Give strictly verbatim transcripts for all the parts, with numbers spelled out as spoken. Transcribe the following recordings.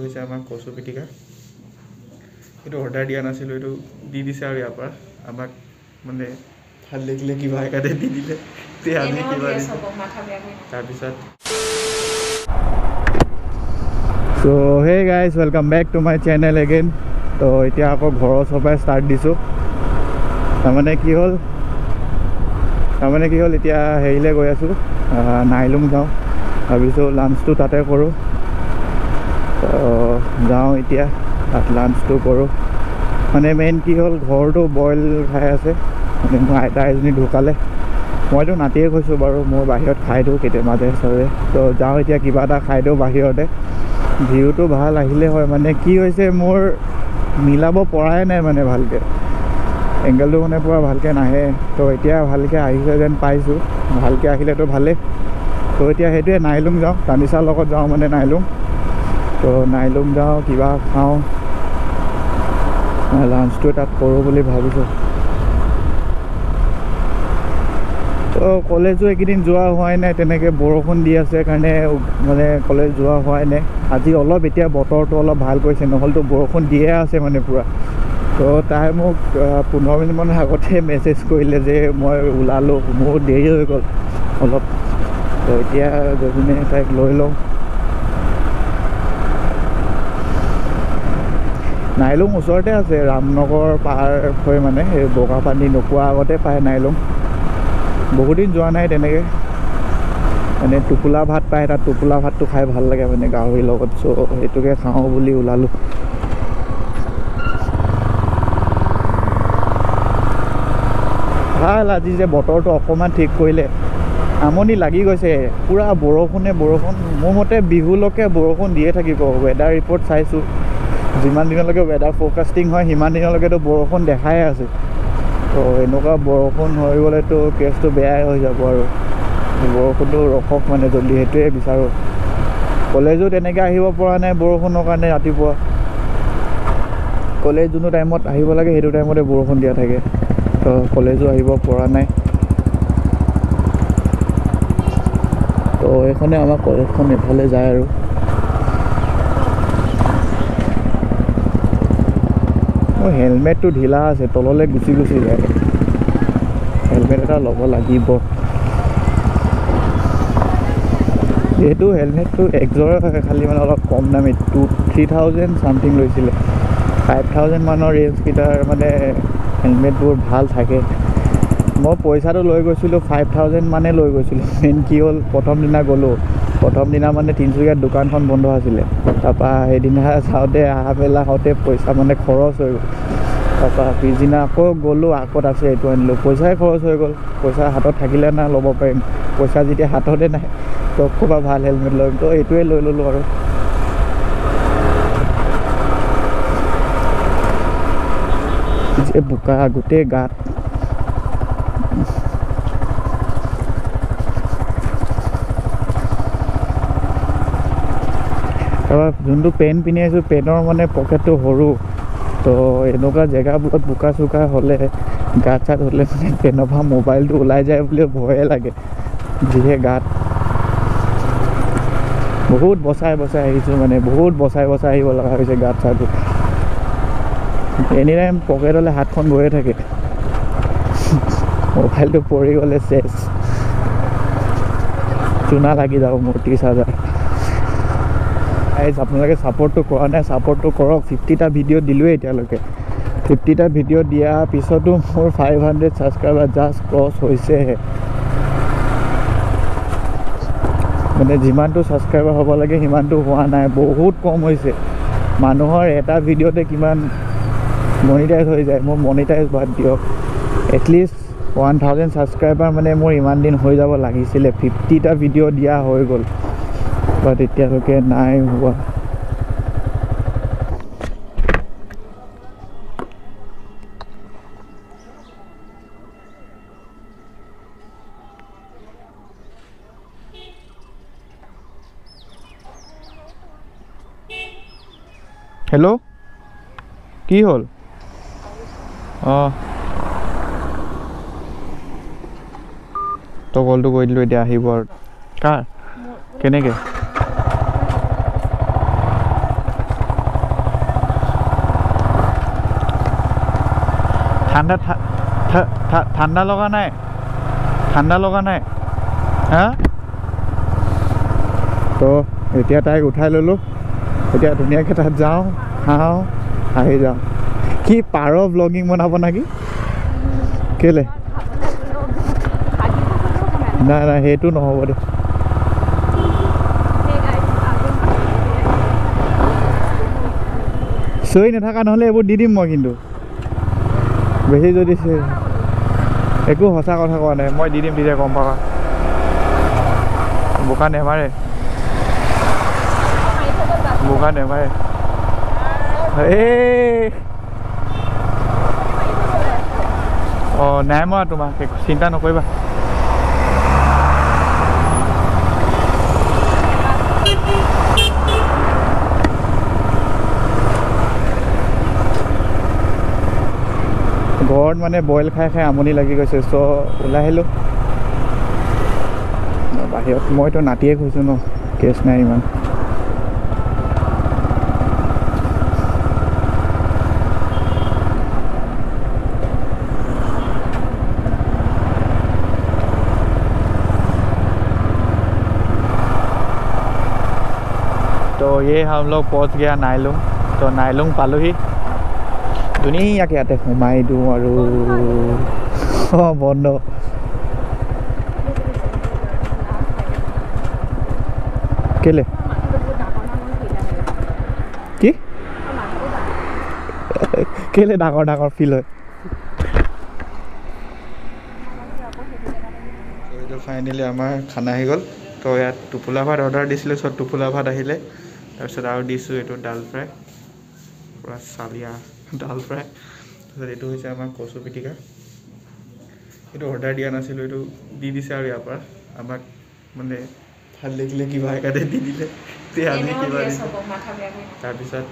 হৈছে আমাৰ কচু পিটিকা এটো অৰ্ডাৰ দিয়া নাছিল এটো দি দিছে আৰু ইয়াৰপা আমাক মানে ভাল লাগিলে কি ভাই কাটে দি দিলে তে আমি কি ভাই তাৰ পিছত so hey guys welcome back to my channel again তো এতিয়া আকৌ ঘৰৰ সবাই স্টাৰ্ট দিছো তাৰ মানে কি হল তাৰ মানে কি হল এতিয়া হেইলে গৈ আছো নাইলুম যাও ভাবিছো লাঞ্চটো তাতে কৰো যাও এতিয়া at lunch to koro mane main ki hol ghor to boil khai ase mane mai ta jeni dhukale moi to natie khoisu baru mor bahirot khai do kete made sare to jao etia kiba ta khai do bahirode view to bhal ahile hoy mane ki hoise mor milabo porai nai mane bhalke angle do mane pura bhalke nahe to etia bhalke ahise jen paisu bhalke ahile to bhale to etia hetu nailum jao tanisa logot jao mane nailum to nailum jao kiba khao lunch to tat koro bole bhabisu to college e kidin joa hoy nai teneke borokhon di ase karone mane college joa hoy nai aji olob etia botor to olob bhal koise nohol to borokhon die ase mane pura to tai mok fifteen minute man agote message korile je moi ulalo mo deri hoy gol olob to etia jodune tak loi lo নাইলুম ওচৰতে আছে ৰামনগৰ পাৰ হৈ মানে বগা পানী নোপোৱা আগতে পায় নাইলুম বহুত দিন যোৱা নাই তেনেকে মানে টুকুলা ভাত পায় এটা টুকুলা ভাতটো খাই ভাল লাগে মানে গাহৰি লগত সো এটোকে খাও বুলি উলালো ভাল আজি যে বতৰটো অকমান ঠিক কৰিলে আমনি লাগি গৈছে পুৰা বৰষুণে বৰষুণ মোৰ মতে বিহুলকে বৰষুণ দিয়ে থাকিব weather report চাইছো Himan dinalage weather forecasting hoy himan dinalage to borokhon dekhai ase to enoka borokhon hoy bole to case to beya hoy jabo aru borokhon to rokhok mane jodi hetue bicharo college o teneka ahibo pora nai borokhon karone ratipua college junu time ot ahibo lage hetu time ote borokhon dia thake to college o ahibo pora nai to ekhone amar college khon ephale jay aru helmet তো ঢিলা আছে তললে গুছি গুছি যায় helmet এটা লব লাগিব এটো হেলমেট তো এক্সজৰে থাকে খালি মানে অলপ কম দামে two three thousand সামথিং লৈছিল five thousand মানৰ ৰেঞ্জ কিটাৰ মানে হেলমেটবোৰ ভাল থাকে মই পইচাটো লৈ গৈছিলো five thousand মানে লৈ গৈছিলো মেন কি হল প্ৰথম দিনা গলো প্ৰথম দিনা মানে তিনচুকীয়াৰ দোকানখন বন্ধ আছিল তাপা এদিনা যাওঁতে আহাবেলা হতে পইচা মানে খৰচ হৈ গ'ল তাপা পিছদিনা আকৌ গ'লো আকত আছে এইটো আনিলো পইচাই খৰচ হৈ গ'ল পইচা হাতত থাকিলে না ল'ব পাৰিম পইচা যেতিয়া হাততে নাই তো খুবা ভাল হেলমেট ল'ম তো এইটোৱে লৈ ল'লো আৰু যে বোকা গোটেই গাত তবা যুনটো পেন পিনে আছো পেনৰ মানে পকেটটো হৰু তো এনেকা জায়গা বহুত বুকা সুকা হলে গাছা ধরলে মানে পেনবা মোবাইলটো ওলাই যায় বলে ভয় লাগে জিহে গাত বহুত বসাই বসাই আহিছো মানে বহুত বসাই বসাই আহিব লগা হৈছে গাছাটো এনি টাইম পকেটলে হাতখন গয়ে থাকে মোবাইলটো পৰি গলে শেষ চুনা লাগি যাব মোৰ ত্ৰিশ হাজাৰ गाइस आपन लगे सपोर्ट तो करा ना सपोर्ट तो करो fifty टा वीडियो दिलुए एटा लगे fifty टा वीडियो दिया पिसो तो मोर five hundred subscriber just cross होइसे माने जिमान तो सब्सक्राइबर होबो लगे हिमान तो हुआ ना बहुत कम होइसे मानुहर एटा वीडियो ते किमान मोनेटाइज होय जाय मोर मोनेटाइज बाद दियो एटलिस्ट one thousand सब्सक्राइबर माने मोर इमान दिन होय जाबो लागिसिले fifty टा वीडियो दिया होय गोल but etia loke nai hua hello ki hol ah to goldu goi dilu etia ahibor kar kenege ঠান্ডা ঠান্ডা লগা নাই, ঠান্ডা লগা নাই হা। তো এতিয়া তাইক উঠাই ল'লোঁ, এতিয়া ধুনীয়াকৈ তাত যাওঁ, খাওঁ, আহি যাওঁ। কি পাৰ ব্লগিং বনাব নাকি? কেলে নাই নাই, সেইটো নহ'ব দে। চৰি নাথাকা, নহ'লে এইবোৰ দি দিম মই, কিন্তু বেছি যদি একো সঁচা কথা কোৱা নাই, মই দি দিম, তেতিয়া গম পাবা। বোকা নেমাৰে, বোকা নেমাৰে। এই অঁ নাই মই তোমাক একো চিন্তা নকৰিবা। ঘৰত মানে বইল খাই খাই আমনি লাগি গৈছে, চ' ওলাই আহিলোঁ বাহিৰত। মইতো নাতিয়ে খুজিছোঁ ন, কেছ নাই ইমান। तो ये हम लोग पहुँच गया नाइलुंग। तो नाइलुंग पालोही धुनियाके याते सोमाई दिওঁ আৰু বন্ধ। কেলে কি কেলে ডাঙৰ ডাঙৰ ফিল হয়। এইটো ফাইনেলি আমাৰ খানা আহি গ'ল। তো ইয়াত টোপোলা ভাত অৰ্ডাৰ দিছিলোঁ, চব টোপোলা ভাত আহিলে। তাৰপিছত আৰু দিছোঁ এইটো ডাল ফ্ৰাই, পুৰা চালিয়া ডাল ফ্ৰাই। তাৰপিছত এইটো হৈছে আমাৰ কচু পিটিকা। এইটো অৰ্ডাৰ দিয়া নাছিলোঁ, এইটো দি দিছে আৰু ইয়াৰ পৰা আমাক। মানে ভাল লাগিলে, কিবা একাতে দি দিলে আমি কিবা। তাৰপিছত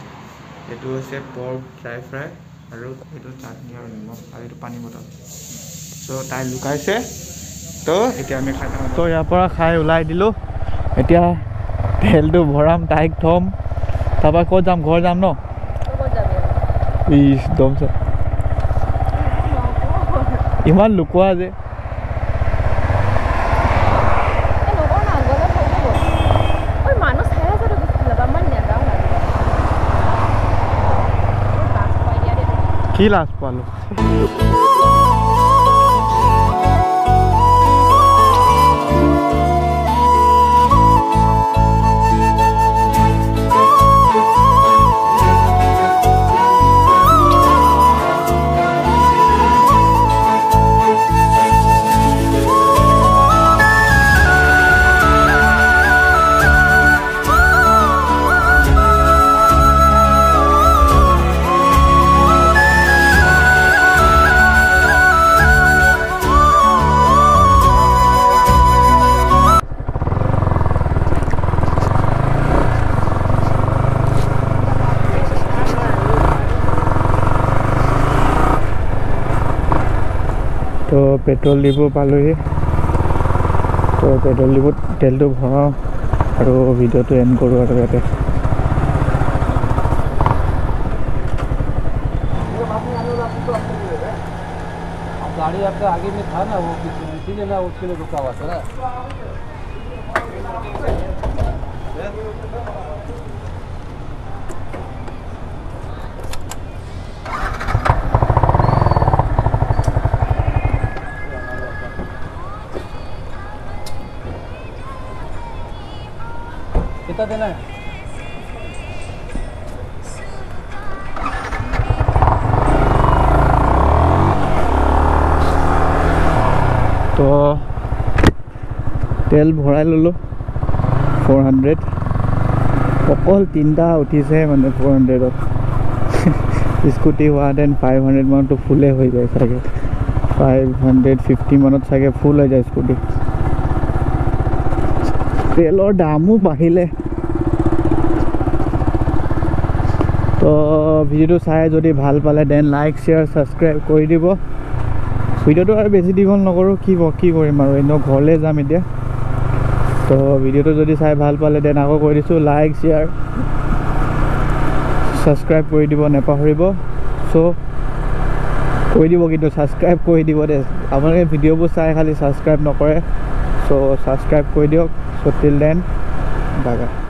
এইটো হৈছে পৰ্ক ড্ৰাই ফ্ৰাই আৰু এইটো চাটনি আৰু নিমখ আৰু এইটো পানী বটল। চ' তাই লুকাইছে। তো এতিয়া আমি খাই থাকোঁ। তো ইয়াৰ পৰা খাই ওলাই দিলোঁ। এতিয়া তেলটো ভৰাম, তাইক থ'ম, তাৰপৰা ক'ত যাম? ঘৰ যাম ন? ইছদম চা ইমান লুকোৱা যে। কি লাজ পালোঁ। তো পেট্ৰল ডিপু পালোহি। তো পেট্ৰল ডিপুত তেলটো ভৰাওঁ আৰু ভিডিঅ'টো এণ্ড কৰোঁ আৰু ইয়াতে। कितना देना है? तो तेल भराई ललो फोर हंड्रेड अकल तीन उठिसे मैं फोर हंड्रेड स्कूटी हुआ देन फाइव हंड्रेड मान तो फुले हो जाए सके फाइव हंड्रेड फिफ्टी मान सके फुल हो जाए स्कूटी। তেলৰ দামো বাঢ়িলে। তো ভিডিঅ'টো চাই যদি ভাল পালে দেন লাইক, শ্বেয়াৰ, ছাবস্ক্ৰাইব কৰি দিব। ভিডিঅ'টো আৰু বেছি দীঘল নকৰোঁ, কি কি কৰিম আৰু এনে ঘৰলৈ যাম এতিয়া। তো ভিডিঅ'টো যদি চাই ভাল পালে দেন আকৌ কৰি দিছোঁ লাইক, শ্বেয়াৰ, ছাবস্ক্ৰাইব কৰি দিব নেপাহৰিব। চ' कोई दी वो किन्तु सब्सक्राइब कोई दी वो देस हमारे वीडियो बो सारे खाली सब्सक्राइब ना करे सो सब्सक्राइब कोई दियो सो टिल देन बाय।